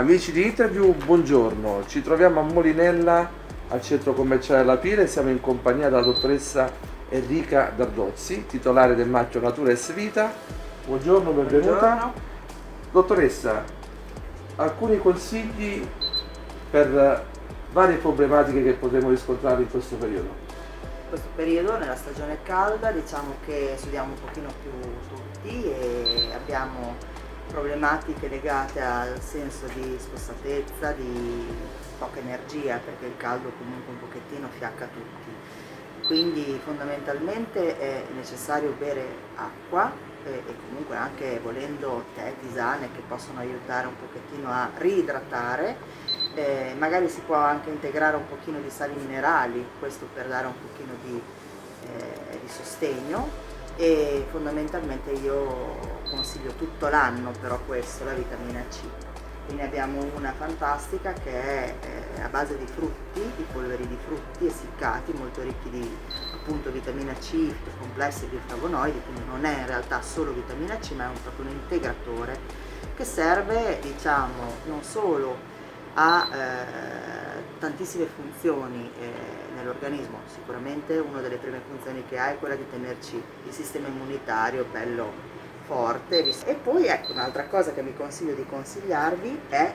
Amici di Interview, buongiorno, ci troviamo a Molinella al centro commerciale La Pira e siamo in compagnia della dottoressa Enrica Dardozzi, titolare del marchio Natura Est Vita. Buongiorno, benvenuta. Buongiorno. Dottoressa, alcuni consigli per varie problematiche che potremo riscontrare in questo periodo. In questo periodo, nella stagione calda, diciamo che sudiamo un pochino più tutti e abbiamo problematiche legate al senso di spossatezza, di poca energia, perché il caldo comunque un pochettino fiacca tutti. Quindi fondamentalmente è necessario bere acqua e comunque anche, volendo, tè, tisane che possono aiutare un pochettino a reidratare. Magari si può anche integrare un pochino di sali minerali, questo per dare un pochino di sostegno, e fondamentalmente io consiglio tutto l'anno però questo, la vitamina C. Ne abbiamo una fantastica che è a base di frutti, di polveri di frutti essiccati, molto ricchi di appunto vitamina C, complessi di flavonoidi, quindi non è in realtà solo vitamina C ma è proprio un integratore che serve, diciamo, non solo ha tantissime funzioni nell'organismo. Sicuramente una delle prime funzioni che ha è quella di tenerci il sistema immunitario bello forte, e poi ecco un'altra cosa che vi consiglio di consigliarvi è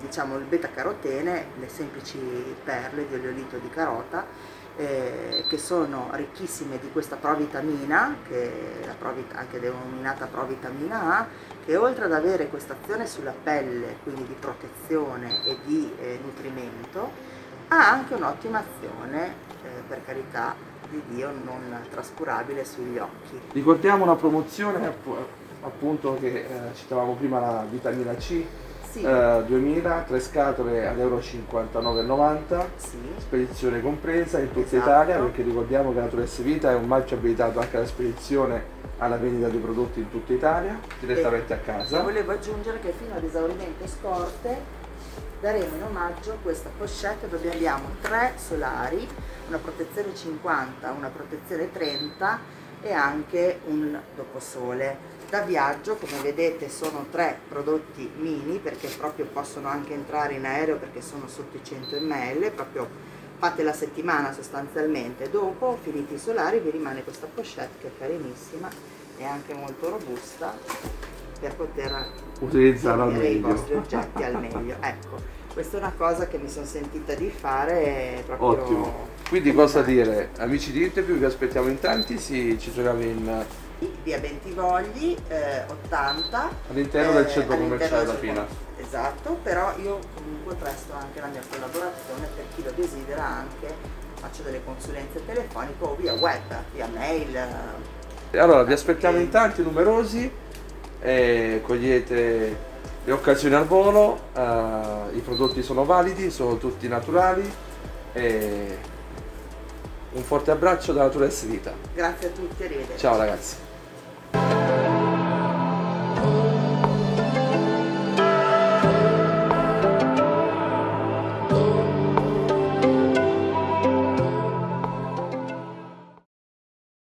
diciamo il beta carotene, le semplici perle di oleolito di carota che sono ricchissime di questa provitamina, che è anche denominata provitamina A, che oltre ad avere questa azione sulla pelle, quindi di protezione e di nutrimento, ha anche un'ottima azione, per carità di Dio, non trascurabile, sugli occhi. Ricordiamo una promozione appunto che citavamo prima, la vitamina C. Sì. 2000, 3 scatole ad euro 59,90, sì. Spedizione compresa in tutta, esatto, Italia, perché ricordiamo che Natura Est Vita è un marchio abilitato anche alla spedizione, alla vendita dei prodotti in tutta Italia, direttamente a casa. Volevo aggiungere che fino ad esaurimento scorte daremo in omaggio questa pochette dove abbiamo 3 solari, una protezione 50, una protezione 30 e anche un doposole. Da viaggio, come vedete, sono 3 prodotti mini, perché proprio possono anche entrare in aereo, perché sono sotto i 100 ml, proprio fate la settimana sostanzialmente. Dopo, finiti i solari, vi rimane questa pochette che è carinissima e anche molto robusta per poter utilizzare i vostri oggetti al meglio. Ecco, questa è una cosa che mi sono sentita di fare proprio. Ottimo. Quindi cosa dire, amici di Interview, vi aspettiamo in tanti, ci troviamo in via Bentivogli 80 all'interno del centro commerciale La Pira. Esatto, però io comunque presto anche la mia collaborazione per chi lo desidera, anche faccio delle consulenze telefoniche o via web, via mail. Allora vi aspettiamo in tanti, numerosi, cogliete le occasioni al volo, i prodotti sono validi, sono tutti naturali. Un forte abbraccio da Natura Est Vita. Grazie a tutti, arrivederci. Ciao ragazzi.